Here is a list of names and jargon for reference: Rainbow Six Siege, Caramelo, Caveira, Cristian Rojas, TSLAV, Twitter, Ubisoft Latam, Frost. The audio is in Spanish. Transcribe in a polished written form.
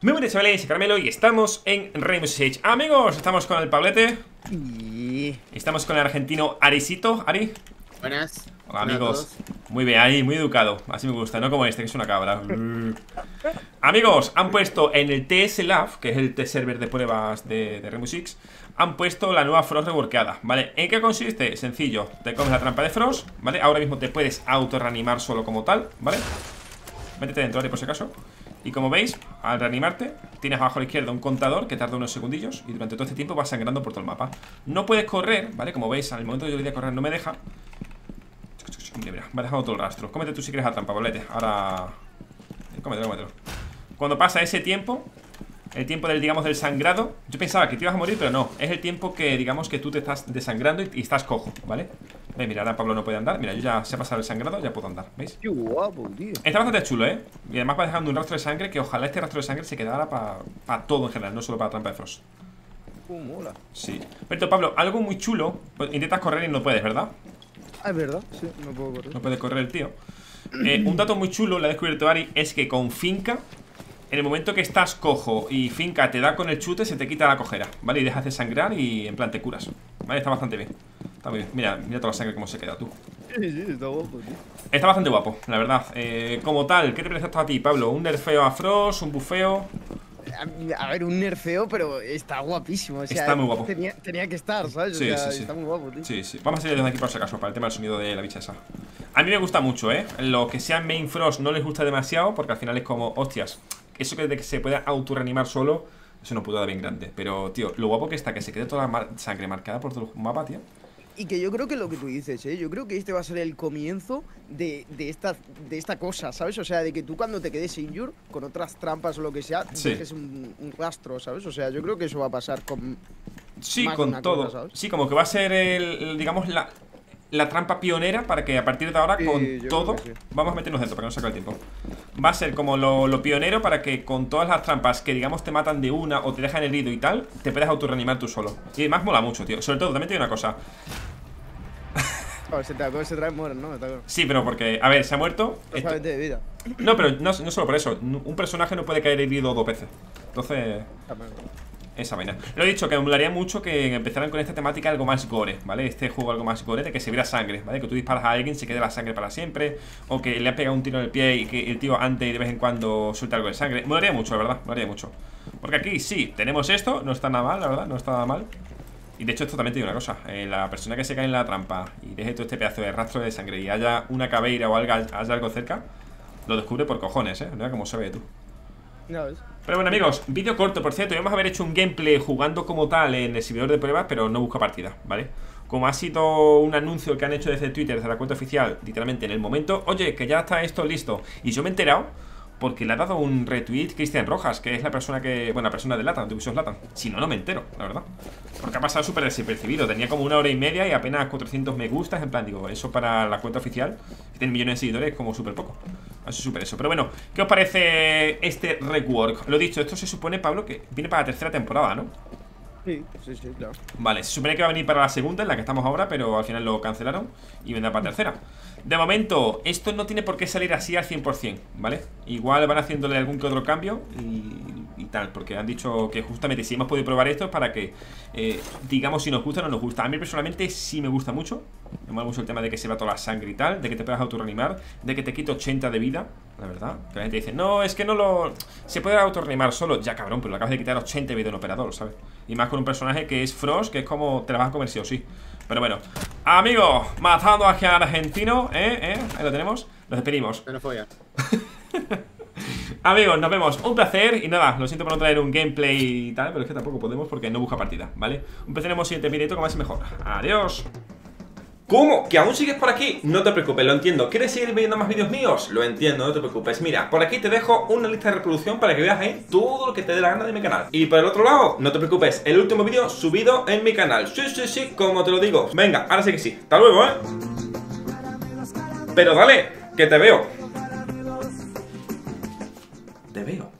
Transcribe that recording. Muy buenas, chavales, Carmelo, y estamos en Rainbow Six Siege. Amigos, estamos con el Pablete. Estamos con el argentino Arisito. Ari. Buenas. Hola, amigos. Muy bien, ahí, muy educado. Así me gusta, no como este, que es una cabra. Amigos, han puesto en el TSLAV, que es el test server de pruebas de Rainbow Six, han puesto la nueva Frost reworkada, ¿vale? ¿En qué consiste? Sencillo, te comes la trampa de Frost, ¿vale? Ahora mismo te puedes auto-reanimar solo como tal, ¿vale? Métete dentro, Ari, por si acaso. Y como veis, al reanimarte, tienes abajo a la izquierda un contador que tarda unos segundillos y durante todo este tiempo vas sangrando por todo el mapa. No puedes correr, ¿vale? Como veis, al momento que yo le voy a correr no me deja. Mira, me ha dejado todo el rastro. Cómete tú si quieres la trampa, bolete. Ahora... Cómetelo. Cuando pasa ese tiempo, el tiempo del, digamos, del sangrado, yo pensaba que te ibas a morir, pero no. Es el tiempo que, digamos, que tú te estás desangrando y estás cojo, ¿vale? ¿Veis? Mira, ahora Pablo no puede andar. Mira, yo ya se ha pasado el sangrado, ya puedo andar, ¿veis? Qué guapo, tío. Está bastante chulo, ¿eh? Y además va dejando un rastro de sangre que ojalá este rastro de sangre se quedara para todo en general, no solo para la trampa de Frost. Mola. Sí. Pero Pablo, algo muy chulo. Intentas correr y no puedes, ¿verdad? Ah, es verdad, sí, no puedo correr. No puede correr el tío. Un dato muy chulo, lo ha descubierto Ari, es que con finca, en el momento que estás cojo y finca te da con el chute, se te quita la cojera, ¿vale? Y dejas de sangrar y en plan te curas, ¿vale? Está bastante bien. Está muy bien. Mira toda la sangre como se queda, tú. Sí, está guapo, tío. Está bastante guapo, la verdad. Como tal, ¿qué te parece esto a ti, Pablo? ¿Un nerfeo a Frost? ¿Un bufeo? A ver, un nerfeo, pero está guapísimo, o sea, está muy guapo. Tenía que estar, ¿sabes? Sí, o sea, sí. Está muy guapo, tío. Sí, sí. Vamos a ir desde aquí por si acaso, para el tema del sonido de la bicha esa. A mí me gusta mucho, ¿eh? Lo que sea main Frost no les gusta demasiado, porque al final es como, hostias, eso que de que se pueda autorreanimar solo, es una putada bien grande. Pero, tío, lo guapo que está, que se quede toda la sangre marcada por todo el mapa, tío. Y que yo creo que lo que tú dices, yo creo que este va a ser el comienzo de esta cosa, ¿sabes? O sea, de que tú cuando te quedes injure, con otras trampas o lo que sea, sí, dejes un rastro, ¿sabes? O sea, yo creo que eso va a pasar con... Sí, con todo. Cosa, ¿sabes? Sí, como que va a ser, digamos, la trampa pionera para que a partir de ahora, sí, con todo... Sí. Vamos a meternos dentro para que no se acabe el tiempo. Va a ser como lo pionero para que con todas las trampas que, digamos, te matan de una o te dejan herido y tal, te puedas autorreanimar tú solo. Y además mola mucho, tío. Sobre todo, también te digo una cosa... Se trae muere, ¿no? Sí, pero porque, a ver, se ha muerto de vida. No, pero no solo por eso. Un personaje no puede caer herido dos veces. Entonces... Esa vaina. Lo he dicho, que me molaría mucho que empezaran con esta temática algo más gore, ¿vale? Este juego algo más gore, de que se viera sangre, ¿vale? Que tú disparas a alguien y se quede la sangre para siempre. O que le has pegado un tiro en el pie y que el tío antes y de vez en cuando suelta algo de sangre. Me molaría mucho, la verdad, me molaría mucho. Porque aquí sí, tenemos esto, no está nada mal, la verdad, no está nada mal. Y de hecho esto también te digo una cosa, la persona que se cae en la trampa y deje todo este pedazo de rastro de sangre y haya una caveira o haya algo cerca, lo descubre por cojones, ¿eh? No es como se ve tú. No es. Pero bueno, amigos, vídeo corto, por cierto, íbamos a haber hecho un gameplay jugando como tal en el servidor de pruebas, pero no busca partida, ¿vale? Como ha sido un anuncio que han hecho desde Twitter, desde la cuenta oficial, literalmente en el momento, oye, que ya está esto listo. Y yo me he enterado porque le ha dado un retweet Cristian Rojas, que es la persona que... Bueno, la persona de Latam, de Ubisoft Latam. Si no, no me entero, la verdad. Porque ha pasado súper desapercibido. Tenía como 1 hora y media y apenas 400 me gustas. En plan, digo, eso para la cuenta oficial, que tiene millones de seguidores, como súper poco. Eso es súper eso. Pero bueno, ¿qué os parece este rework? Lo dicho, esto se supone, Pablo, que viene para la 3ª temporada, ¿no? Sí, sí, sí, claro. Vale, se supone que va a venir para la 2ª, en la que estamos ahora, pero al final lo cancelaron y vendrá para 3ª. De momento, esto no tiene por qué salir así al 100%, ¿vale? Igual van haciéndole algún que otro cambio y tal, porque han dicho que justamente si hemos podido probar esto es para que, digamos, si nos gusta o no nos gusta. A mí personalmente sí me gusta mucho. Me mola mucho el tema de que se va toda la sangre y tal, de que te puedas autorreanimar, de que te quito 80 de vida, la verdad. Que la gente dice, no, es que no lo... Se puede autorreanimar solo, ya cabrón, pero le acabas de quitar 80 de vida a un operador, ¿sabes? Y más con un personaje que es Frost, que es como te la vas a comer sí o sí. Pero bueno, amigos, matando aquí al argentino, ahí lo tenemos. Nos despedimos. Pero follan. Amigos, nos vemos, un placer. Y nada, lo siento por no traer un gameplay y tal, pero es que tampoco podemos porque no busca partida, ¿vale? Un placer, hemos sido directo, como más y mejor. Adiós. ¿Cómo? ¿Que aún sigues por aquí? No te preocupes, lo entiendo. ¿Quieres seguir viendo más vídeos míos? Lo entiendo, no te preocupes. Mira, por aquí te dejo una lista de reproducción para que veas ahí todo lo que te dé la gana de mi canal. Y por el otro lado, no te preocupes, el último vídeo subido en mi canal. Sí, sí, sí, como te lo digo. Venga, ahora sí que sí. Hasta luego, ¿eh? Pero dale, que te veo. Te veo.